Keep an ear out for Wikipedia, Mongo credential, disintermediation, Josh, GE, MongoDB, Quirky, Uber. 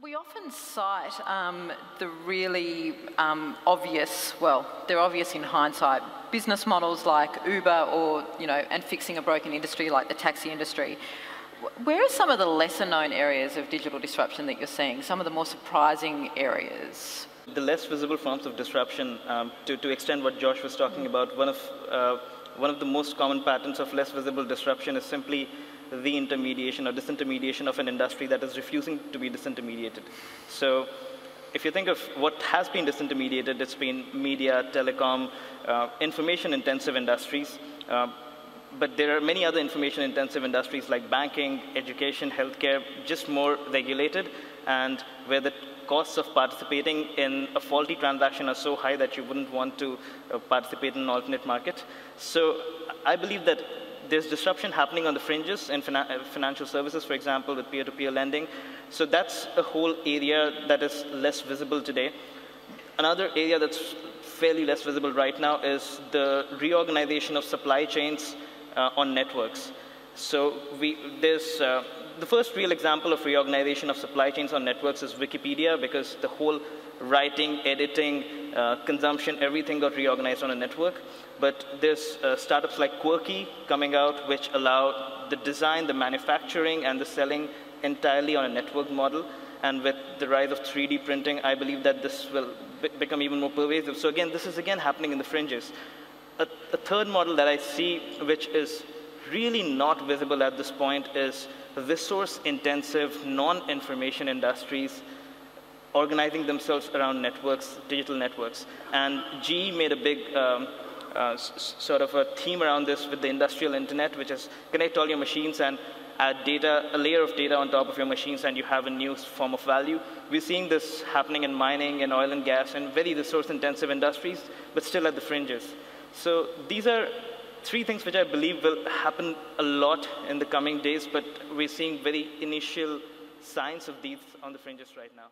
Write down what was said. We often cite the really obvious, well, they're obvious in hindsight, business models like Uber or, and fixing a broken industry like the taxi industry. Where are some of the lesser known areas of digital disruption that you're seeing, some of the more surprising areas? The less visible forms of disruption, to extend what Josh was talking about, one of the most common patterns of less visible disruption is simply the intermediation or disintermediation of an industry that is refusing to be disintermediated. So if you think of what has been disintermediated, it's been media, telecom, information-intensive industries, but there are many other information-intensive industries like banking, education, healthcare, just more regulated, and where the costs of participating in a faulty transaction are so high that you wouldn't want to participate in an alternate market. So I believe that there's disruption happening on the fringes in financial services, for example, with peer-to-peer lending. So that's a whole area that is less visible today. Another area that's fairly less visible right now is the reorganization of supply chains on networks. So the first real example of reorganization of supply chains on networks is Wikipedia, because the whole writing, editing, consumption, everything got reorganized on a network. But there's startups like Quirky coming out, which allow the design, the manufacturing, and the selling entirely on a network model. And with the rise of 3D printing, I believe that this will become even more pervasive. So again, this is again happening in the fringes. A third model that I see, which is really not visible at this point, is resource-intensive, non-information industries organizing themselves around networks, digital networks. And GE made a big sort of a theme around this with the industrial internet, which is connect all your machines and add data, a layer of data on top of your machines, and you have a new form of value. We're seeing this happening in mining and oil and gas and very resource-intensive industries, but still at the fringes. So these are three things which I believe will happen a lot in the coming days, but we're seeing very initial signs of these on the fringes right now.